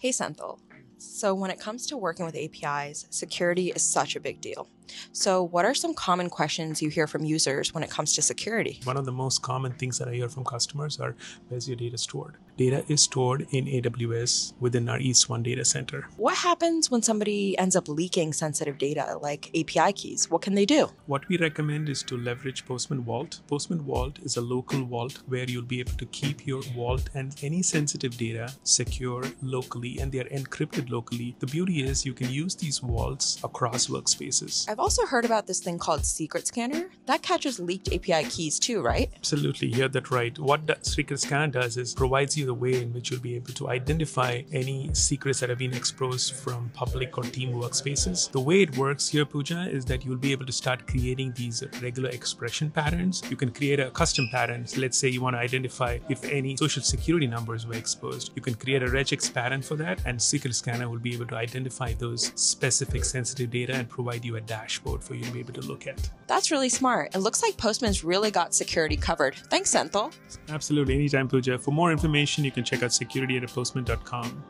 Hey Senthil, so when it comes to working with APIs, security is such a big deal. So what are some common questions you hear from users when it comes to security? One of the most common things that I hear from customers are, where's your data stored? Data is stored in AWS within our East One data center. What happens when somebody ends up leaking sensitive data like API keys? What can they do? What we recommend is to leverage Postman Vault. Postman Vault is a local vault where you'll be able to keep your vault and any sensitive data secure locally, and they are encrypted locally. The beauty is you can use these vaults across workspaces. I've also heard about this thing called Secret Scanner. That catches leaked API keys too, right? Absolutely, you heard that right. What Secret Scanner does is provides you the way in which you'll be able to identify any secrets that have been exposed from public or team workspaces. The way it works here, Pooja, is that you'll be able to start creating these regular expression patterns. You can create a custom pattern. So let's say you want to identify if any social security numbers were exposed. You can create a regex pattern for that, and Secret Scanner will be able to identify those specific sensitive data and provide you a dashboard for you to be able to look at. That's really smart. It looks like Postman's really got security covered. Thanks, Senthil. Absolutely. Anytime, Pooja. For more information, you can check out security at postman.com.